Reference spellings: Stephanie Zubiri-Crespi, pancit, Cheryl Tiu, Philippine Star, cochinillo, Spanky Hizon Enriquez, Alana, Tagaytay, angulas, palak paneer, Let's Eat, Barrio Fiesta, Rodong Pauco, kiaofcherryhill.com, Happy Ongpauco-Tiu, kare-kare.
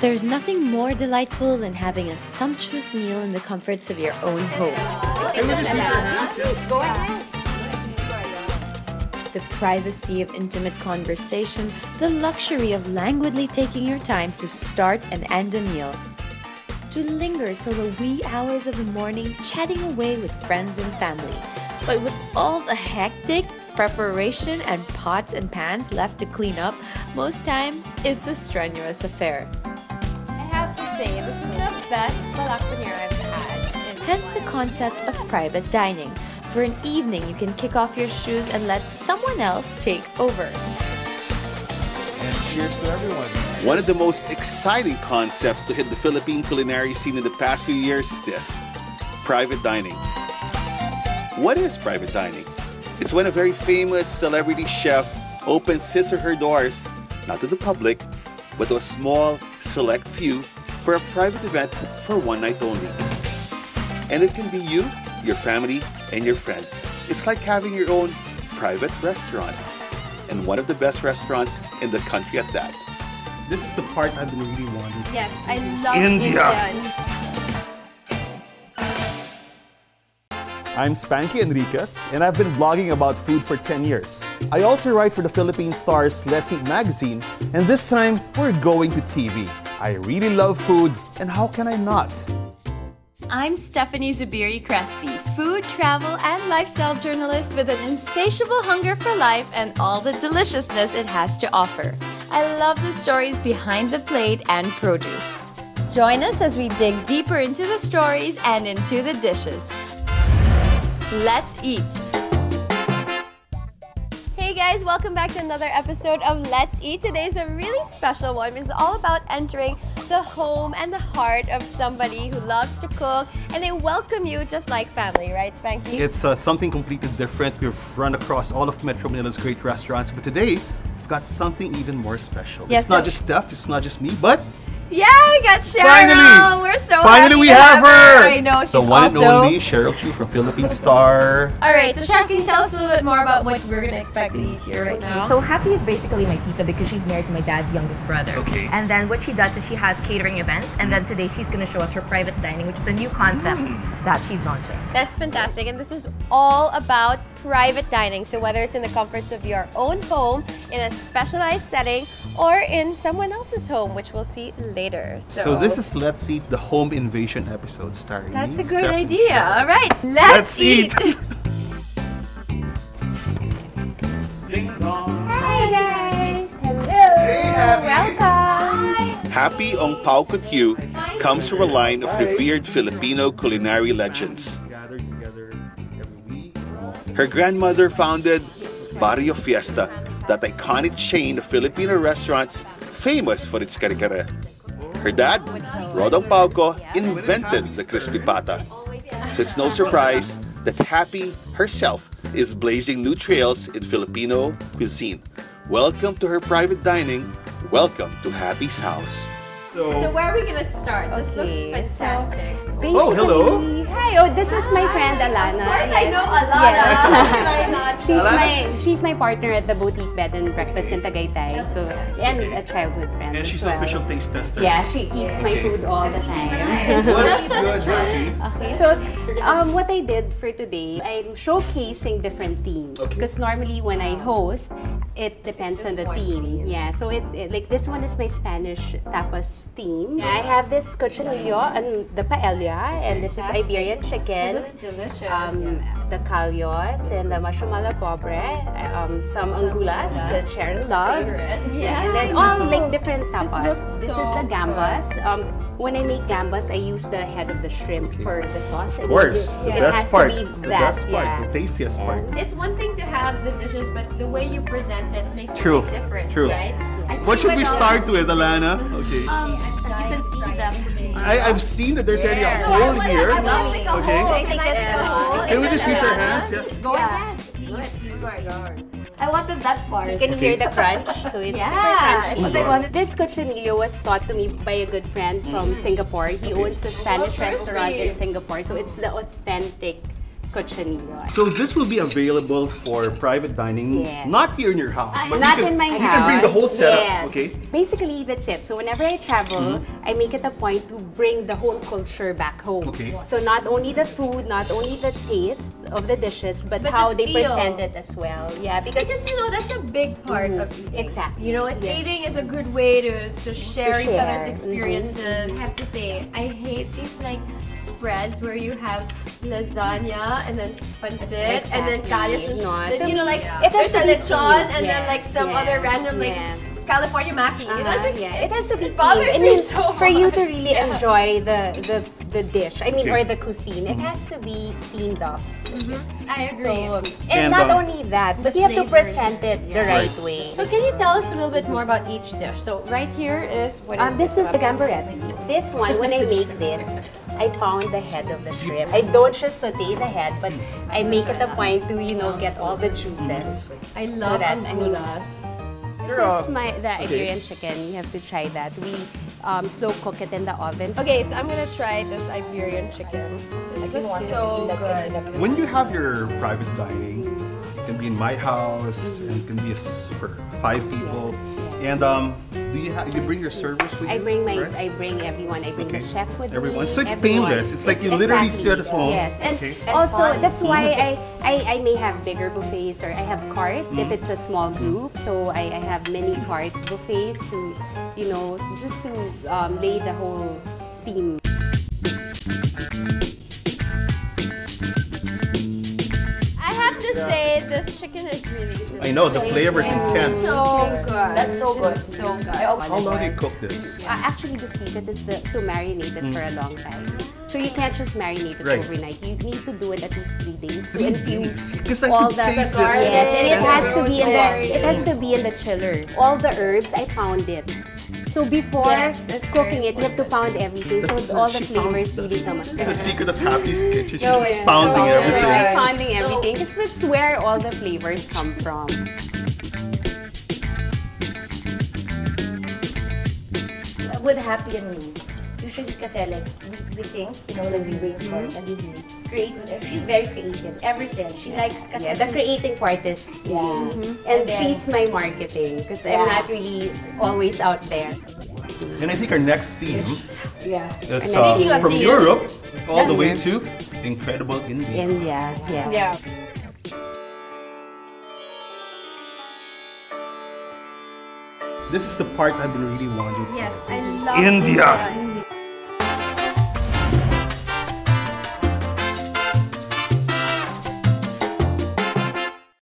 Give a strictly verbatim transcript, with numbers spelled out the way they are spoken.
There's nothing more delightful than having a sumptuous meal in the comforts of your own home. The privacy of intimate conversation, the luxury of languidly taking your time to start and end a meal, to linger till the wee hours of the morning chatting away with friends and family. But with all the hectic preparation and pots and pans left to clean up, most times it's a strenuous affair. This is the best palak paneer I've had. Hence the concept of private dining. For an evening, you can kick off your shoes and let someone else take over. And cheers to everyone. One of the most exciting concepts to hit the Philippine culinary scene in the past few years is this: private dining. What is private dining? It's when a very famous celebrity chef opens his or her doors, not to the public, but to a small, select few, for a private event for one night only. And it can be you, your family, and your friends. It's like having your own private restaurant, and one of the best restaurants in the country at that. This is the part I've been really wanting. Yes, I love India. India. I'm Spanky Enriquez, and I've been blogging about food for ten years. I also write for the Philippine Star's Let's Eat magazine, and this time we're going to T V. I really love food, and how can I not? I'm Stephanie Zubiri-Crespi, food, travel, and lifestyle journalist with an insatiable hunger for life and all the deliciousness it has to offer. I love the stories behind the plate and produce. Join us as we dig deeper into the stories and into the dishes. Let's eat! Hey guys, welcome back to another episode of Let's Eat. Today's a really special one. It's all about entering the home and the heart of somebody who loves to cook, and they welcome you just like family, right, Spanky? It's uh, something completely different. We've run across all of Metro Manila's great restaurants, but today we've got something even more special. Yes, it's so not just Steph, it's not just me, but yeah, we got Cheryl. Finally, we're so finally happy we to have, have her. her. I know she's the one also... and only Cheryl Tiu from Philippine Star. All right, so Cheryl, can you tell us a little bit more about what we're gonna expect to eat here right now? So Happy is basically my tita because she's married to my dad's youngest brother. Okay. And then what she does is she has catering events, and then today she's gonna show us her private dining, which is a new concept mm. that she's launching. That's fantastic, and this is all about private dining. So whether it's in the comforts of your own home, in a specialized setting, or in someone else's home, which we'll see later. So, so this is Let's Eat, the home invasion episode starring That's me, a good Steph idea. All right, let's, let's eat. eat. Ding dong. Hi guys. Hello. Hey, Happy. Welcome. Hi. Happy Ongpauco-Tiu comes from a line of revered Filipino culinary legends. Her grandmother founded Barrio Fiesta, that iconic chain of Filipino restaurants famous for its kare-kare. Her dad, Rodong Pauco, invented the crispy pata. So it's no surprise that Happy herself is blazing new trails in Filipino cuisine. Welcome to her private dining. Welcome to Happy's house. So, so where are we going to start? Okay. This looks fantastic. So, oh, hello. Hi, oh, this is my friend Alana. Of course, I know Alana. Yes. she's Alana. my she's my partner at the boutique bed and breakfast in Tagaytay. So and okay. a childhood friend. And she's well. an official taste tester. Yeah, she eats okay. my food all the time. What's good, Happy? Okay, so um, what I did for today, I'm showcasing different themes because okay. normally when I host, it depends on the theme. Yeah, so it, it like this one is my Spanish tapas theme. Yeah. I have this cochinillo and the paella, and this is Iberian chicken. It looks delicious. Um, the callos and the mushroom a la pobre, um, some, some angulas that Cheryl loves, yeah, and then all like different tapas. This, this so is a gambas. Um, when I make gambas, I use the head of the shrimp okay. for the sauce. Of course, it, the yeah. best part, be that, the best part, yeah. the tastiest part. It's one thing to have the dishes, but the way you present it makes True. a big difference, True. right? True. What should we start with, Alana? Okay. Um, You can see them. I, I've seen that there's yeah. already a hole no, here. I want to make a hole. Okay. I think that's a hole. Can we just use our hands? Yeah. Go ahead. Oh my God. I wanted that part. So you can okay. hear the crunch. So it's yeah. super crunchy. This cochinillo was taught to me by a good friend from Singapore. He owns a Spanish okay. restaurant in Singapore. So it's the authentic cochinillo. So this will be available for private dining, yes. Not here in your house. Uh, but not can, in my you house. You can bring the whole setup, yes. Okay? Basically, that's it. So whenever I travel, mm-hmm. I make it a point to bring the whole culture back home. Okay. So not only the food, not only the taste of the dishes, but, but how the they present it as well. Yeah, because, because you know, that's a big part mm-hmm. of eating. Exactly. You know what? Yeah. Eating is a good way to, to share to each share. other's experiences. Mm-hmm. I have to say, I hate these like spreads where you have lasagna and then pancit exactly. and then calles and then, you know, like yeah. it has a lechon and yeah. then like some yeah. other random like yeah. California maki. Uh-huh. It doesn't. Yeah. It has to be. It bothers me and so much. For you to really yeah. enjoy the the the dish, I mean, okay. or the cuisine, mm-hmm. it has to be cleaned up. Mm-hmm. I agree. So, and, and not uh, only that, but you have to present it yeah. the right, right way. So can you tell us a little bit more about each dish? So right here is what? Um, is this, this is the gambarette. This one, when I make this, I found the head of the shrimp. I don't just saute the head, but I make it a point to, you know, get all the juices. I love so that. I mean, this is my, the okay. Iberian chicken. You have to try that. We um, slow cook it in the oven. Okay, so I'm gonna try this Iberian chicken. This looks so good. When you have your private dining, it can be in my house, and it can be for five people, yes. and um. Do you, you bring your service with you? I bring my, right? I bring everyone. I bring okay. the chef with everyone. me. So it's everyone. painless. It's, it's like you exactly. literally stay at home. Yes, and okay. also that's why I, I, I may have bigger buffets or I have carts mm. if it's a small group. So I, I have many cart buffets to, you know, just to um, lay the whole theme. Say this chicken is really delicious. I know the flavor is intense. So good. That's so good. It's so good. How long do you cook this? Uh, actually, the secret is the, to marinate it mm. for a long time. So you can't just marinate it right. overnight. You need to do it at least three days to infuse all the garlic. Yes, and it has to be in the it has to be in the chiller. All the herbs, I pound it. So before yes, cooking it, you have to pound everything. So it's all the flavors really come out. It's the secret of Happy's kitchen. She's no, yeah. pounding so everything. Right. Pounding everything. Because so, that's where all the flavors come from. With Happy and me, usually kasi like we, we think, you know, like we brainstorm mm-hmm. and we do create. She's very creative. Ever since she likes kasi yeah, the creating part is yeah. Mm-hmm. and, and then, she's my marketing because yeah. I'm not really always out there. And I think our next theme yeah. is uh, from Europe all the way to incredible India. India, yeah. yeah. This is the part I've been really wanting. Yes, I love India. India.